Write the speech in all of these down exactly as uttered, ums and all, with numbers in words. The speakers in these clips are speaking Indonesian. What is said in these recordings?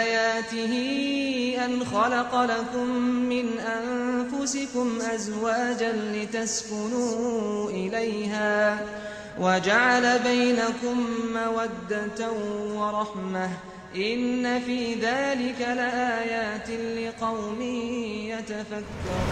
آياته أن خلق لكم من أنفسكم أزواجا لتسكنوا إليها وجعل بينكم مودة ورحمة إن في ذلك لآيات لقوم يتفكرون.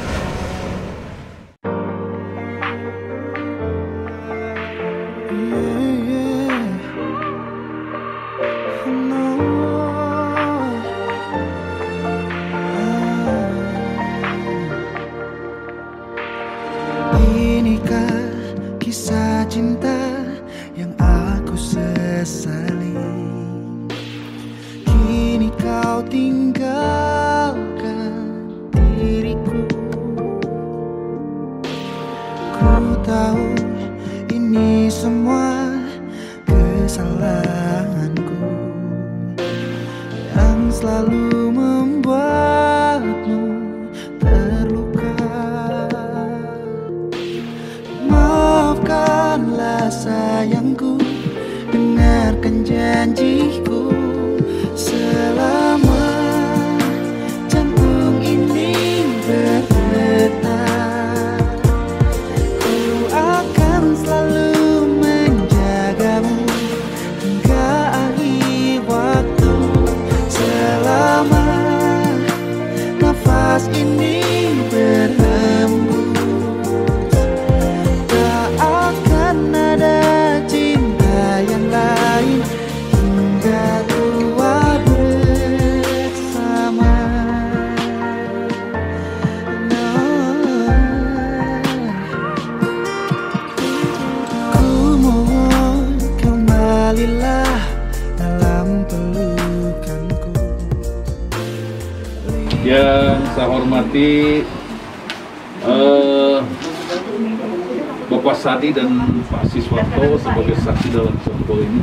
Kisah cinta yang aku sesali, kini kau tinggalkan diriku. Ku tahu ini semua kesalahanku yang selalu membuatmu sayangku, dengarkan janjiku. Selama jantung ini berdetak, ku akan selalu menjagamu hingga akhir waktu. Selama nafas ini berhembus, yang saya hormati eh, Bapak Sadi dan Pak Siswanto sebagai saksi dalam contoh ini.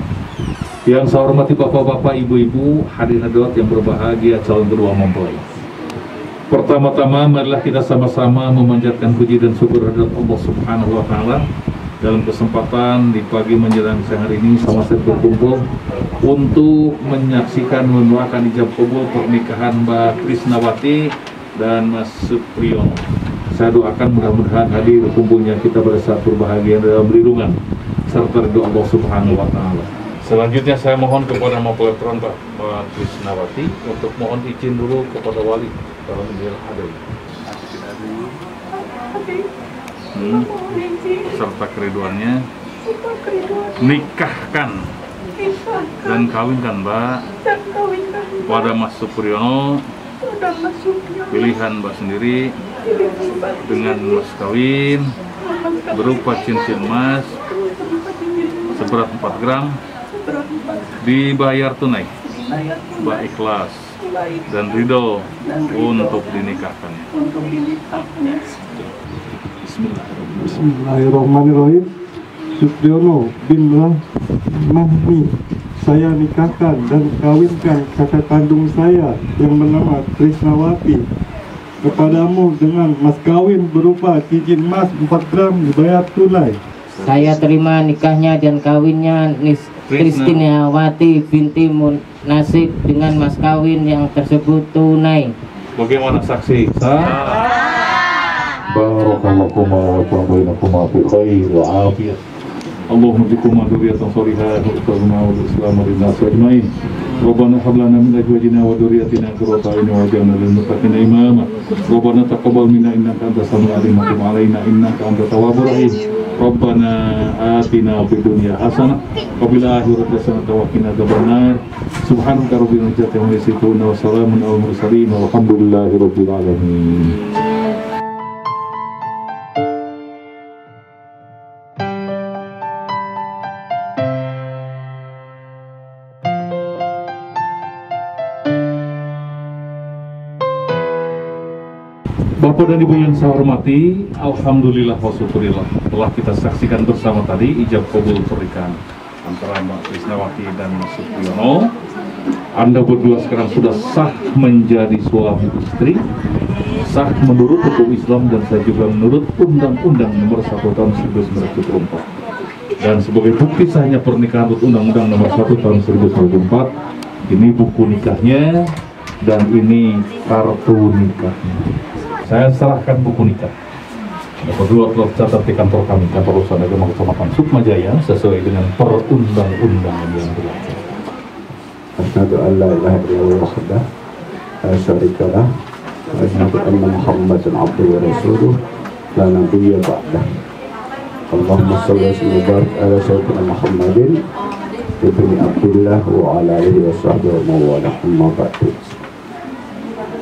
Yang saya hormati bapak-bapak, ibu-ibu, hadirin hadirat yang berbahagia calon kedua mempelai. Pertama-tama marilah kita sama-sama memanjatkan puji dan syukur hadirat Allah Subhanahu wa taala dalam kesempatan di pagi menjelang siang hari ini sama saya berkumpul untuk menyaksikan mendoakan ijab kabul pernikahan Mbak Trisnawati dan Mas Supriyono. Saya doakan mudah-mudahan hadir kumpulnya kita pada saat berbahagia dalam lindungan serta doa Allah Subhanahu wa taala. Selanjutnya saya mohon kepada mempelai Mbak Trisnawati untuk mohon izin dulu kepada wali kalau beliau ada. Hmm. Serta keriduannya nikahkan dan kawinkan Mbak pada Mas Supriyono, pilihan Mbak sendiri, dengan mas kawin berupa cincin emas seberat empat gram dibayar tunai Mbak ikhlas dan ridho untuk dinikahkannya. Bismillahirrahmanirrahim. Supriyono bin Mahmi, saya nikahkan dan kawinkan kakak kandung saya yang bernama Trisnawati kepadamu dengan mas kawin berupa cincin emas empat gram dibayar tunai. Saya terima nikahnya dan kawinnya Trisnawati binti Munasik dengan mas kawin yang tersebut tunai. Bagaimana saksi? Sah. Barokallahumma wa barakallahumma fi khair wa afiyah. Allahumma bikum aduriyatan salihah wa taqna wa islamu linnas ajmain. Rabbana hab lana min azwajina wa dhurriyyatina qurrata a'yun waj'alna lil muttaqina imama. Rabbana taqabbal minna innaka antas samiul alim wa tub 'alaina innaka antat tawwabur rahim. Rabbana atina fid dunya hasanah wa fil akhirati hasanah wa qina adzabannar. Subhanaka rabbil izzati amma yasifun wa salamun 'alal mursalin walhamdulillahirabbil alamin. Bapak dan Ibu yang saya hormati, alhamdulillah wa syukurillah telah kita saksikan bersama tadi ijab kabul pernikahan antara Mbak Trisnawati dan Mas Supriyono. Anda berdua sekarang sudah sah menjadi suami istri, sah menurut hukum Islam dan saya juga menurut Undang-Undang Nomor satu Tahun seribu sembilan ratus tujuh puluh empat. Dan sebagai bukti sahnya pernikahan menurut Undang-Undang Nomor satu Tahun seribu sembilan ratus tujuh puluh empat, Ini buku nikahnya dan ini kartu nikahnya. Saya serahkan buku nikah. Kedua telah catat di kantor kami, kantor urusan agama Kecamatan Sumajaya sesuai dengan perundang-undang yang berlaku. Asyhadu an la ilaha illallah wahdahu la syarika lah wa asyhadu anna Muhammadan abduhu wa rasuluh la nabiyya ba'dah. Allahumma shalli wa sallim wa barik ala sayyidina Muhammadin ibni Abdullah wa ala alihi wa sahbihi wa man walahu.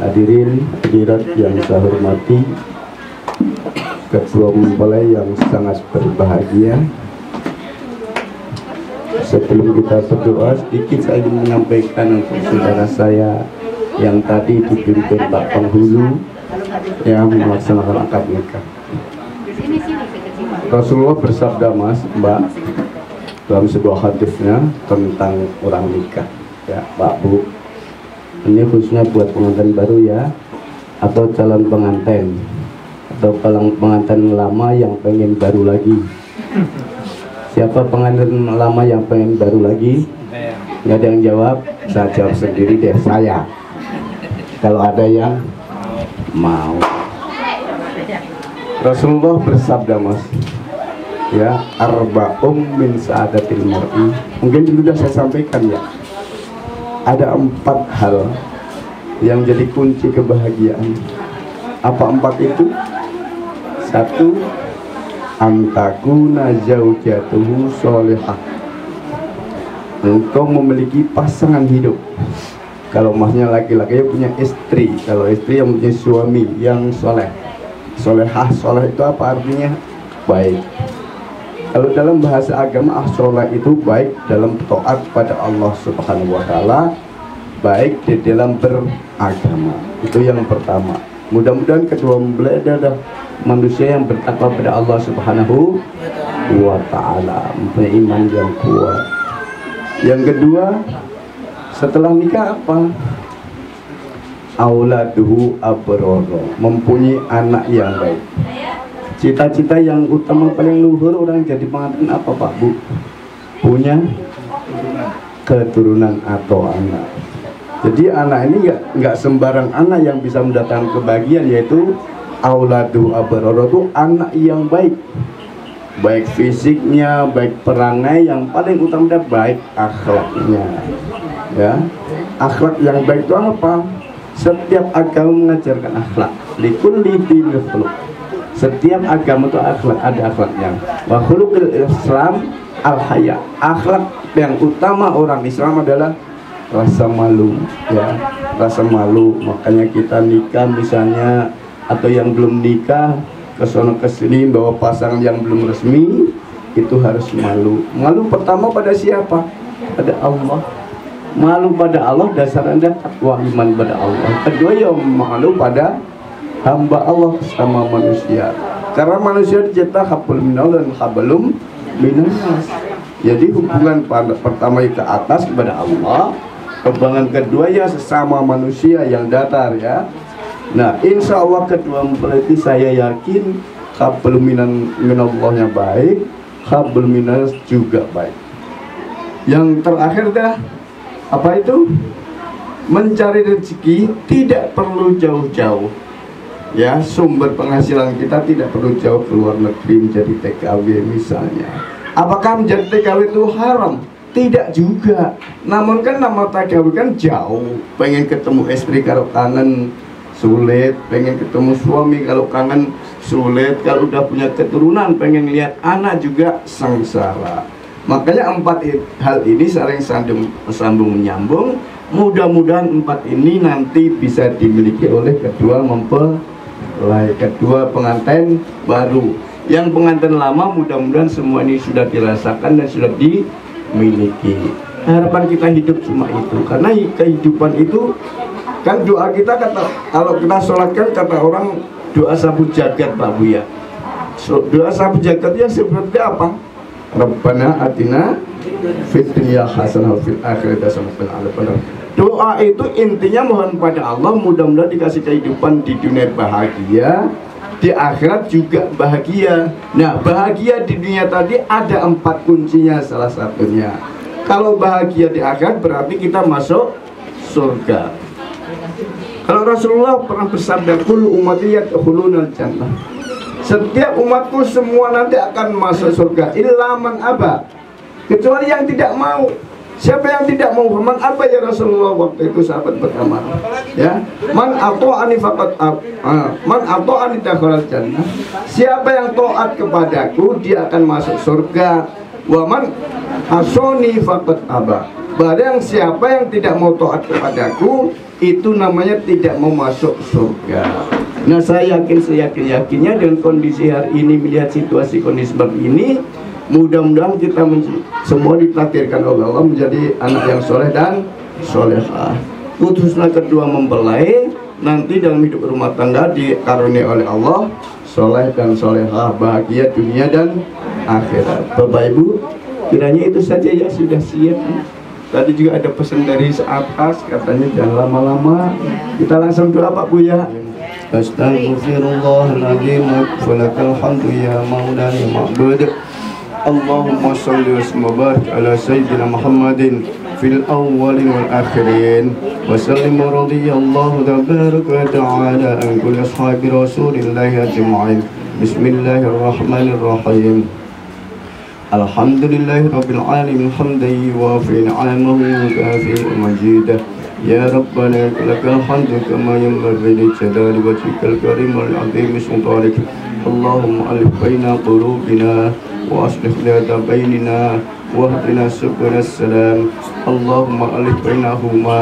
Hadirin hadirat yang saya hormati, kedua mempelai yang sangat berbahagia, sebelum kita berdoa sedikit saya ingin menyampaikan untuk saudara saya yang tadi dipimpin Pak Penghulu yang melaksanakan akad nikah. Rasulullah bersabda, Mas Mbak, dalam sebuah hadisnya tentang orang nikah, ya Pak Bu, ini khususnya buat pengantin baru ya, atau calon pengantin, atau pengantin lama yang pengen baru lagi. Siapa pengantin lama yang pengen baru lagi? Nggak ada yang jawab, saya jawab sendiri deh, saya. Kalau ada yang mau, Rasulullah bersabda, Mas, ya, arba'um min sa'adatil mar'i. Mungkin sudah saya sampaikan ya, ada empat hal yang jadi kunci kebahagiaan. Apa empat itu? Satu, antakuna zaujatuhu sholihah, engkau memiliki pasangan hidup. Kalau masnya laki-laki punya istri, kalau istri yang punya suami yang soleh. Solehah, soleh itu apa artinya? Baik. Kalau dalam bahasa agama, ah soleh itu baik dalam taat pada Allah Subhanahu wa Ta'ala, baik di dalam beragama. Itu yang pertama. Mudah-mudahan kedua mempelai adalah manusia yang bertakwa pada Allah Subhanahu wa Ta'ala, mempunyai iman yang kuat. Yang kedua, setelah nikah apa? Auladuhu abroro, mempunyai anak yang baik. Cita-cita yang utama paling luhur orang jadi pengantin apa Pak Bu? Punya keturunan atau anak. Jadi anak ini nggak sembarang anak yang bisa mendatangkan kebahagiaan, yaitu auladu abroro itu anak yang baik, baik fisiknya, baik perangai, yang paling utama baik akhlaknya. Ya, akhlak yang baik itu apa? Setiap agama mengajarkan akhlak. Likulli dinil khuluq. Setiap agama itu akhlak, ada akhlaknya. Wa khuluqil Islam al haya. Akhlak yang utama orang Islam adalah rasa malu, ya, rasa malu. Makanya kita nikah misalnya, atau yang belum nikah kesana kesini bawa pasangan yang belum resmi, itu harus malu. Malu pertama pada siapa? Pada Allah. Malu pada Allah dasar anda takwa, iman pada Allah. Kedua ya malu pada hamba Allah sama manusia, karena manusia dicetak hablum minallah dan hablum minannas. Jadi hubungan pertama ke atas kepada Allah, hubungan kedua ya sesama manusia yang datar ya. Nah, insya Allah kedua mempelai saya yakin hablum minallahnya baik, hablum minannas juga baik. Yang terakhir dah apa itu? Mencari rezeki tidak perlu jauh-jauh. Ya, sumber penghasilan kita tidak perlu jauh ke luar negeri menjadi T K W misalnya. Apakah menjadi T K W itu haram? Tidak juga. Namun kan nama T K W kan jauh. Pengen ketemu istri kalau kangen sulit, pengen ketemu suami kalau kangen sulit, kalau udah punya keturunan pengen lihat anak juga sengsara. Makanya empat hal ini saling sambung, sambung menyambung. Mudah-mudahan empat ini nanti bisa dimiliki oleh kedua mempelai, kedua pengantin baru. Yang pengantin lama mudah-mudahan semua ini sudah dirasakan dan sudah dimiliki. Harapan kita hidup cuma itu, karena kehidupan itu kan doa kita, kata kalau kita sholatkan kata orang doa sabu jagat Pak Bu ya. So, doa sabu jagatnya seperti apa? Rabbana atina fid dunya hasanah fil akhirati hasanah. Doa itu intinya mohon pada Allah mudah-mudahan dikasih kehidupan di dunia bahagia, di akhirat juga bahagia. Nah, bahagia di dunia tadi ada empat kuncinya, salah satunya Kalau bahagia di akhirat berarti kita masuk surga. Kalau Rasulullah pernah bersabda, kullu ummati yadkhulunal jannah, setiap umatku semua nanti akan masuk surga. Ilaman apa? Kecuali yang tidak mau. Siapa yang tidak mau? Man apa ya Rasulullah waktu itu sahabat pertama. Ya, man ato'ani faqat ah, man ato'ani dakhalal jannah. Siapa yang taat kepadaku dia akan masuk surga. Wa man asoni faqat aba. Barang siapa yang tidak mau taat kepadaku itu namanya tidak mau masuk surga. Nah, saya yakin seyakin-yakinnya dengan kondisi hari ini, melihat situasi kondisi seperti ini, mudah-mudahan kita semua ditakdirkan oleh Allah menjadi anak yang soleh dan solehah. Putuslah kedua membelai, nanti dalam hidup rumah tangga dikaruniai oleh Allah soleh dan solehah, bahagia dunia dan akhirat. Bapak Ibu, kiranya itu saja ya, sudah siap. Tadi juga ada pesan dari atas, katanya jangan lama-lama. Kita langsung doa Pak Bu ya. Astaghfirullahaladzim, walakal hamdu ya maula ya ma'bud. Allahumma salli wa barik ala sayyidina Muhammadin fil awwalin wal akhirin wa sallim radiyallahu tabaraka wa ta'ala an kulli ashabi rasulillahi ajma'in. Bismillahirrahmanirrahim. Alhamdulillahi rabbil alamin hamdan yuwafi ni'amahu wa yukafi majidah. Ya Rabbana lakal hamdu kama yanbaghi li jalali wajhikal karim wal 'azimi sultanik. Allahumma alif baina qulubina وأصلح ذات بيننا واهدنا سبل السلام اللهم ألف بينهما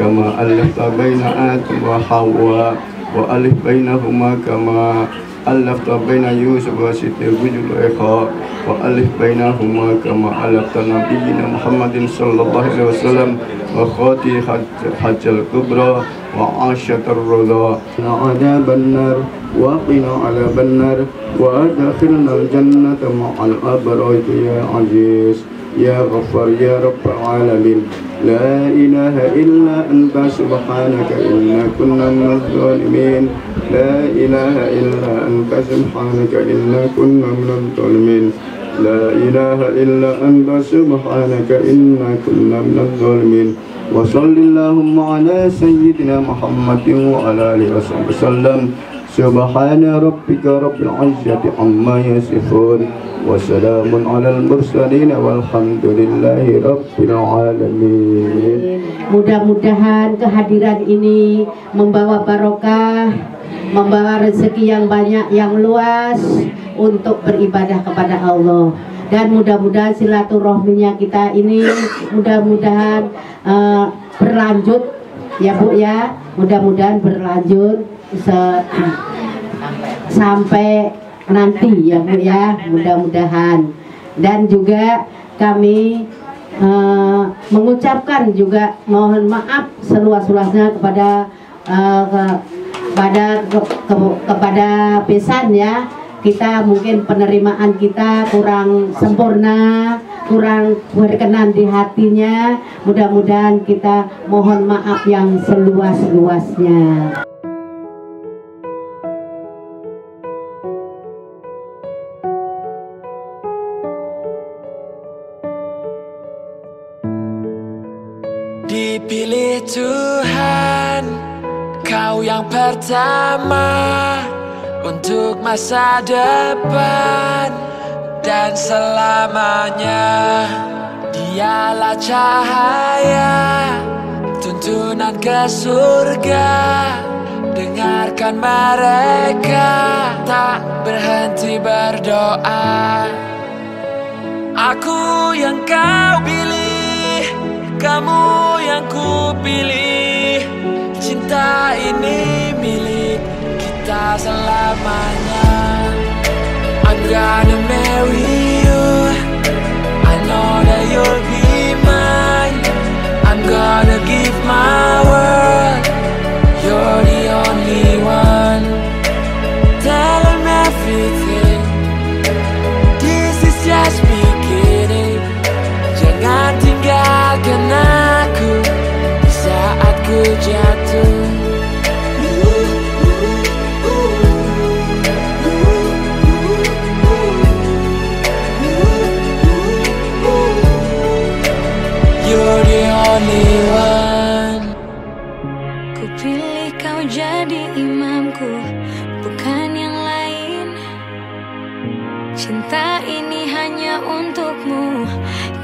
كما ألفت بين آدم وحواء وألف بينهما كما ألفت بين يوسف وسديوج الإخاء وألف بينهما كما ألفت نبينا محمد صلى الله عليه وسلم وخاتي حج الكبرى وعاشة الرضا عذاب النار وقنا عذاب النار وأدخلنا الجنة مع الأبرار يا عزيز يا غفار يا رب العالمين لا إله إلا أنت سبحانك إنا كنا من الظالمين لا إله إلا أنت سبحانك إنا كنا من الظالمين لا إله إلا أنت سبحانك إنا كنا من الظالمين وصل اللهم على سيدنا محمد وعلى آله وصحبه وسلم سبحان ربك رب العزة عما يصفون وسلام على المرسلين والhamdulillahi rabbil alamin. Mudah-mudahan kehadiran ini membawa barokah, membawa rezeki yang banyak yang luas untuk beribadah kepada Allah. Dan mudah-mudahan silaturahminya kita ini mudah-mudahan uh, berlanjut ya Bu ya. Mudah-mudahan berlanjut sampai nanti ya Bu ya, mudah-mudahan. Dan juga kami uh, mengucapkan juga mohon maaf seluas-luasnya kepada uh, ke, kepada ke, ke, kepada pesan ya. Kita mungkin penerimaan kita kurang sempurna, kurang berkenan di hatinya. Mudah-mudahan kita mohon maaf yang seluas-luasnya. Dipilih Tuhan, kau yang pertama untuk masa depan dan selamanya. Dialah cahaya tuntunan ke surga. Dengarkan mereka tak berhenti berdoa. Aku yang kau pilih, kamu yang ku pilih. Cinta ini milik kita selamanya. I'm gonna marry you, I know that you'll be mine. I'm gonna give my world, you're the only one. Tell them everything, this is just beginning. Jangan tinggalkan aku di saat ku jatuh. pilih kau jadi imamku, bukan yang lain. Cinta ini hanya untukmu,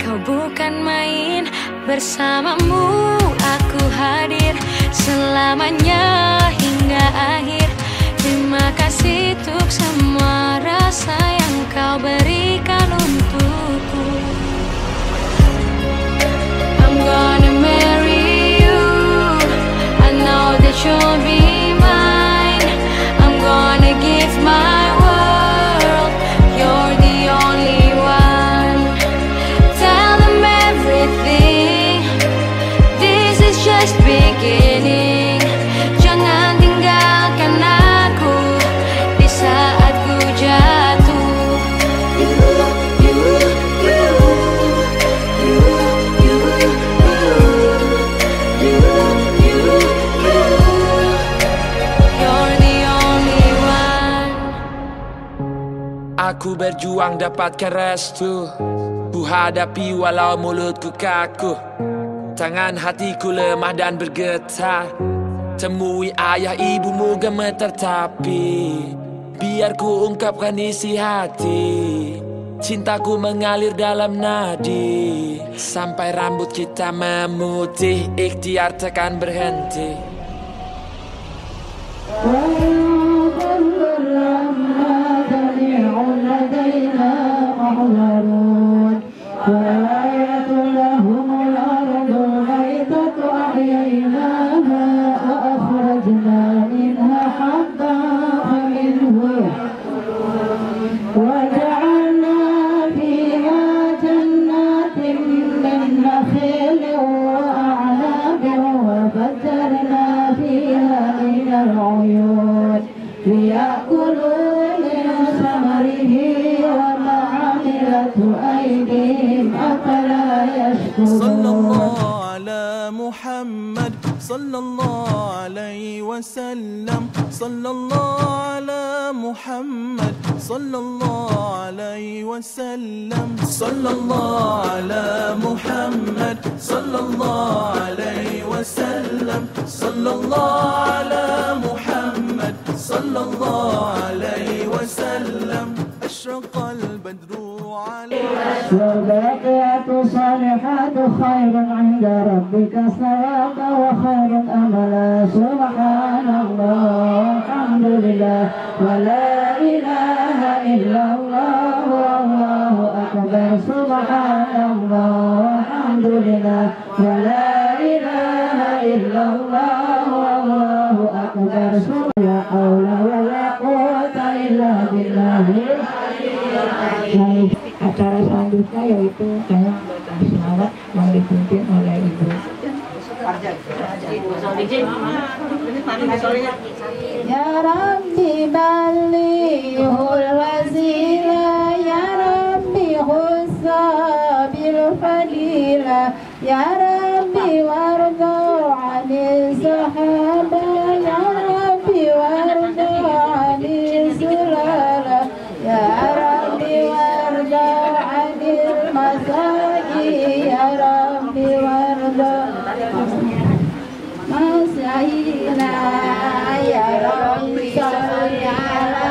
kau bukan main. Bersamamu aku hadir selamanya hingga akhir. Terima kasih untuk semua rasa yang kau berikan untukku. I'm gonna marry you, I know that you'll be mine. I'm gonna give my world, you're the only one. Tell them everything, this is just beginning. Aku berjuang dapatkan restu, ku hadapi walau mulutku kaku. Tangan hatiku lemah dan bergetar, temui ayah ibumu gemetar. Tapi biar ku ungkapkan isi hati, cintaku mengalir dalam nadi. Sampai rambut kita memutih, ikhtiar takkan berhenti. وآية لهم الأرض الميتة أحييناها وأخرجنا منها حبا فمنه يأكلون وجعلنا فيها جنات من نخيل وأعناب وفجرنا فيها من العيون ليأكلوا من ثمره. Sallallahu ala Muhammad, sallallahu alaihi wasallam, sallallahu ala Muhammad, sallallahu alaihi wasallam, sallallahu ala Muhammad, sallallahu alaihi wasallam, sallallahu ala Muhammad, sallallahu alaihi wasallam. Ashraqa al-badru. والباقيات الصالحات خير عند ربك ثوابا وخير أملا. سبحان الله والحمد لله ولا إله إلا الله والله أكبر. سبحان الله والحمد لله ولا إله إلا الله والله أكبر. لا حول ولا قوة إلا بالله العلي. Acara selanjutnya yaitu tanya bacaan selawat yang dipimpin oleh Ibu Ya Rabbi Bali Hulwazila, Ya Rabbi Husa Bil Fadila, Ya Rabbi Warga Ani Sahaba, Ya Rabbi Warga Ani Sulala, Ya Rabbi Warga Masai ya Rabbi warda Masaina ya Rabbi salli ala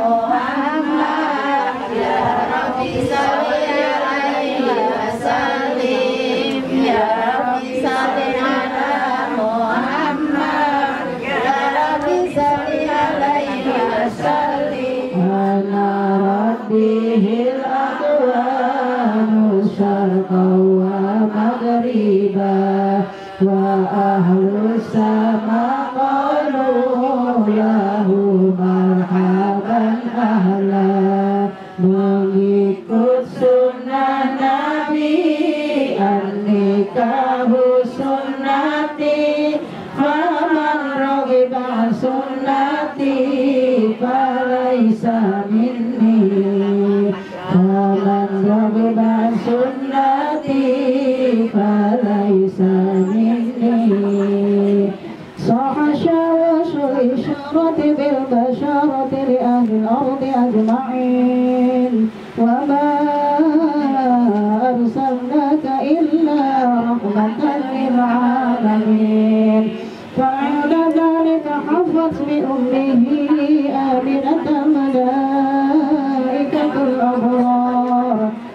Muhammad, ya Rabbi salli alaihi wasallim, ya Rabbi salli ala Muhammad, ya Rabbi salli alaihi wasallim. Ana rabbihil aqwa شرقا ومغربا وأهل السماء قالوا له مرحبا أهلا. Mengikut sunnah Nabi, an-nikahu sunnati, faman raghiba sunnati falaysa minni. Raghiba sunnati falaysa minni. Sahasha wa isharati bil basharati li ahli al-ardi ajma'in. Wa ma arsalnaka illa rahmatan lil alamin.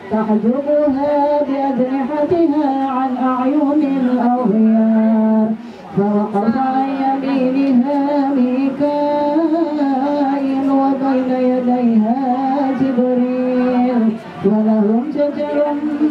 تحجبها بأجنحتها عن أعين الأغيار فوقف عن يمينها ميكائيل وبين يديها جبريل ولهم شجر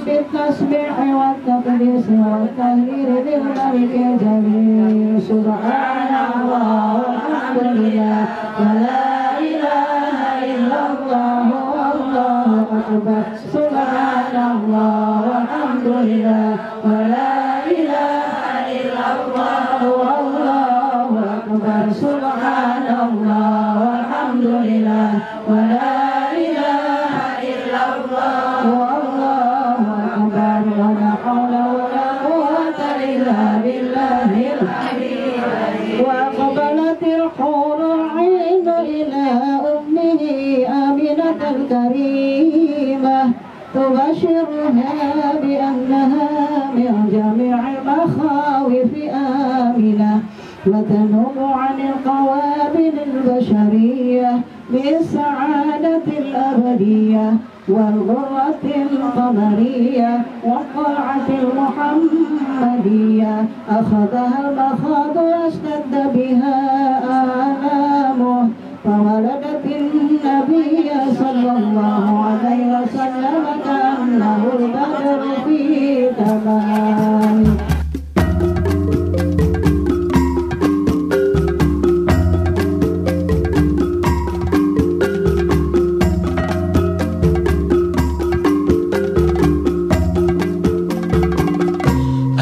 في التسبيح والتقديس والتهليل للملك الجليل سبحان الله والحمد لله ولا إله إلا الله والله أكبر subhanallah walhamdulillah wa la ilaha illallah wallahu akbar subhanallah walhamdulillah wa la ilaha illallah wallahu akbar wa la hawla wa la quwwata illa billahil aliyyil azim wa qabalatil hurul ain ila ummihi aminatul karimah تبشرها بأنها من جميع المخاوف آمنة وتنوب عن القوابل البشرية بالسعادة الأبدية والغرة القمرية والطاعة المحمدية أخذها المخاض واشتد بها آلامه فولدت النبي صلى الله عليه وسلم كأنه البدر في تمام.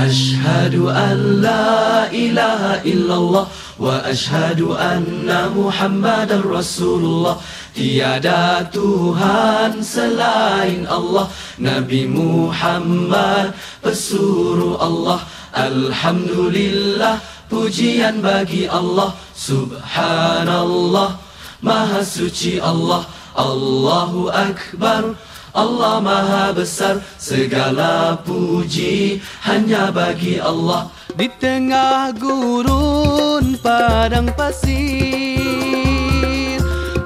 أشهد أن لا إله إلا الله وأشهد أن محمدا رسول الله tiada Tuhan selain Allah Nabi Muhammad pesuruh Allah Alhamdulillah pujian bagi Allah Subhanallah Maha Suci Allah Allahu Akbar Allah Maha Besar segala puji hanya bagi Allah Di tengah gurun padang pasir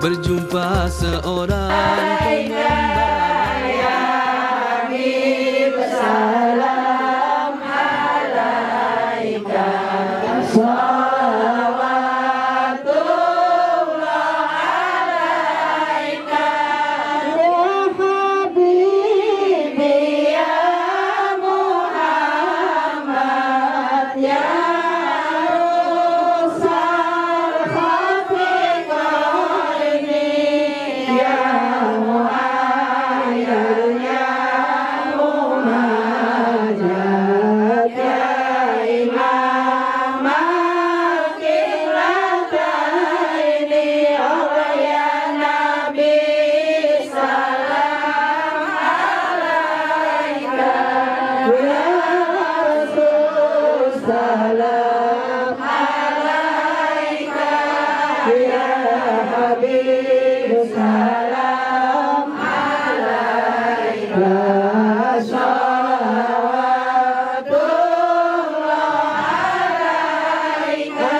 berjumpa seorang Aina Yami bersalam alaika Salawatullah alaika Ya Habibi Ya Muhammad Ya Rasul Khafiqah ini Ya Muhayyar Ya Muhammad Ya Imam Al-Qiblatain Allah Ya Nabi Salam Alaika Ya Rasul Salam alaika ya Habib Salam alaika Salawatullah alaika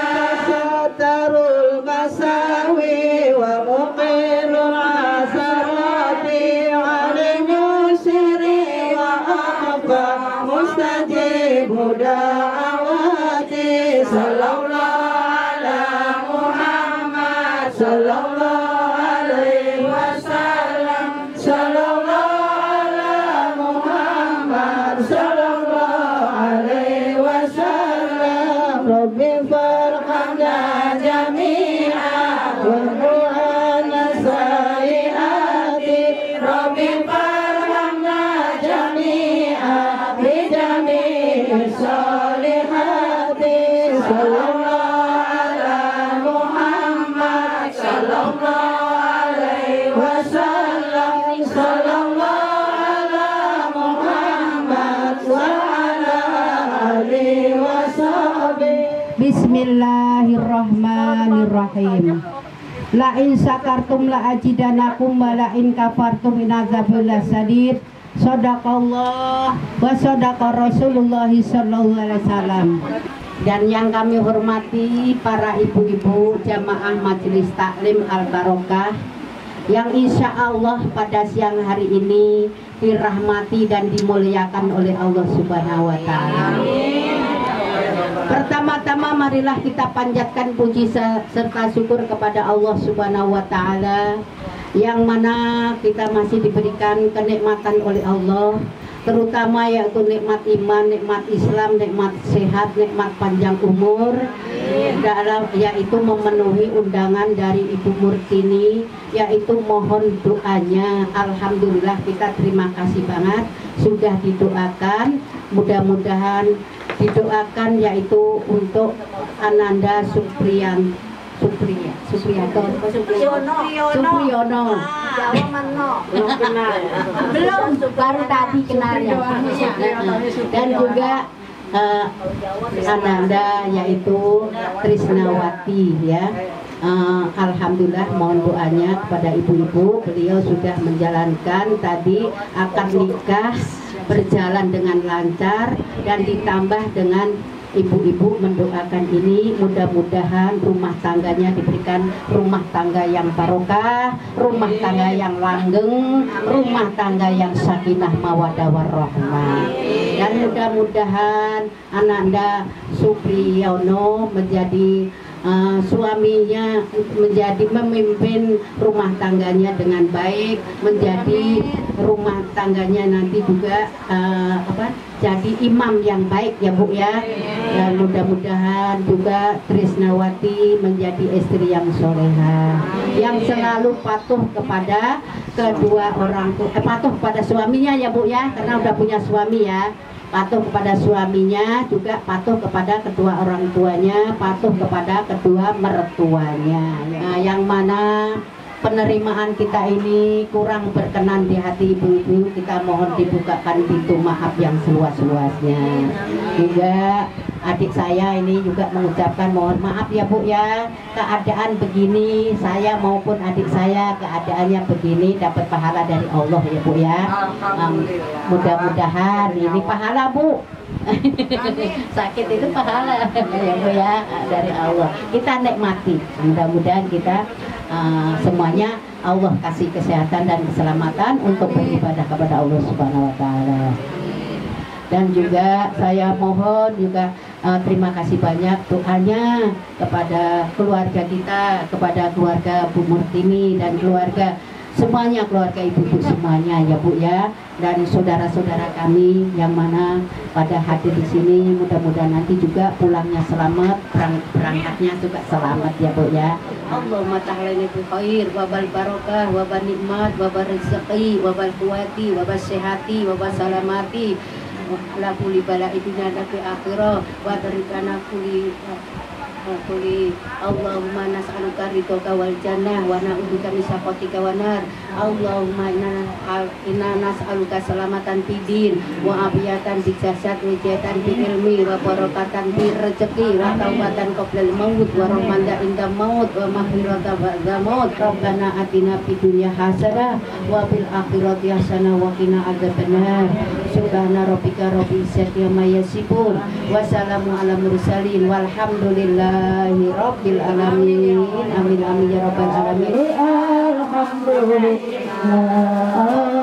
Satarul masawi wa muqirul asarati alimu siri wa akba mustajibu da'awati Sallallahu ala Muhammad Sallallahu alaihi wasallam Sallallahu ala Muhammad Sallallahu alaihi wasallam Rabbi farqana jami'a Warru'ana sayi'ati Rabbi farqana jami'a Bijami'i salihati Sallallahu ala Muhammad Sallallahu alaihi wasallam Sallallahu ala Muhammad Wa ala alihi wa sahbihi Bismillahirrahmanirrahim. La in syakartum la ajidanakum wa la in kafartum inazabul sadid. Shadaqallah wa shadaqa Rasulullah sallallahu alaihi wasallam. Dan yang kami hormati para ibu-ibu jamaah majelis taklim Al-Barokah yang insya Allah pada siang hari ini dirahmati dan dimuliakan oleh Allah Subhanahu wa Ta'ala. Pertama-tama marilah kita panjatkan puji serta syukur kepada Allah Subhanahu wa Ta'ala yang mana kita masih diberikan kenikmatan oleh Allah, terutama yaitu nikmat iman, nikmat Islam, nikmat sehat, nikmat panjang umur, dalam yaitu memenuhi undangan dari Ibu Murtini, yaitu mohon doanya. Alhamdulillah, kita terima kasih banget sudah didoakan, mudah-mudahan didoakan yaitu untuk Ananda Supriyan Supriya, Supriyono, Supriyono, Supriyono, belum baru tadi kenalnya, dan juga uh, Ananda yaitu Trisnawati ya. Uh, Alhamdulillah, mohon doanya kepada ibu-ibu. Beliau sudah menjalankan tadi akad nikah, berjalan dengan lancar dan ditambah dengan ibu-ibu mendoakan ini, mudah-mudahan rumah tangganya diberikan rumah tangga yang barokah, rumah tangga yang langgeng, rumah tangga yang sakinah mawaddah warahmah. Dan mudah-mudahan Ananda Supriyono menjadi uh, suaminya, menjadi memimpin rumah tangganya dengan baik, menjadi rumah tangganya nanti juga uh, apa? jadi imam yang baik ya Bu ya. Dan mudah-mudahan juga Trisnawati menjadi istri yang soleha, yang selalu patuh kepada kedua orang tua, eh, patuh kepada suaminya ya Bu ya, karena udah punya suami ya. Patuh kepada suaminya, juga patuh kepada kedua orang tuanya, patuh kepada kedua mertuanya. Nah, yang mana penerimaan kita ini kurang berkenan di hati ibu-ibu, kita mohon dibukakan pintu maaf yang seluas-luasnya. Juga adik saya ini juga mengucapkan mohon maaf ya Bu ya, keadaan begini saya maupun adik saya keadaannya begini dapat pahala dari Allah ya Bu ya. Um, mudah-mudahan ini pahala Bu. Sakit itu pahala ya Bu ya, dari Allah. Kita nikmati, mudah-mudahan kita Uh, semuanya Allah kasih kesehatan dan keselamatan untuk beribadah kepada Allah Subhanahu wa Ta'ala. Dan juga saya mohon juga uh, terima kasih banyak doanya kepada keluarga kita, kepada keluarga Bu Murtini dan keluarga semuanya, keluarga ibu-ibu semuanya ya Bu ya, dan saudara-saudara kami yang mana pada hadir di sini, mudah-mudahan nanti juga pulangnya selamat, berang berangkatnya juga selamat ya Bu ya. Allahumma ta'ala bi khair wabal barokah wabal nikmat wabal rezeki wabal kuwati wabal sehati wabal salamati la kulli bala'i dunya wa akhirah wa tarikana kulli Kuli Allahumma nas'aluka ridhoka wal jannah wa na'udzubika min sakhatika wan nar. Allahumma inna nas'aluka selamatan fid din wa afiyatan fil jasad wa jatan fil ilmi wa barakatan fil rezeki wa taubatan qoblal maut wa rahmatan inda maut wa maghfiratan ba'da maut. Rabbana atina fid dunya hasanah wa fil akhirati hasanah wa qina adzabannar. Subhana rabbika rabbil izzati amma yasifun wa salamun alal mursalin walhamdulillah Rabbil alamin. Amin amin ya rabbal alamin. Alhamdulillah.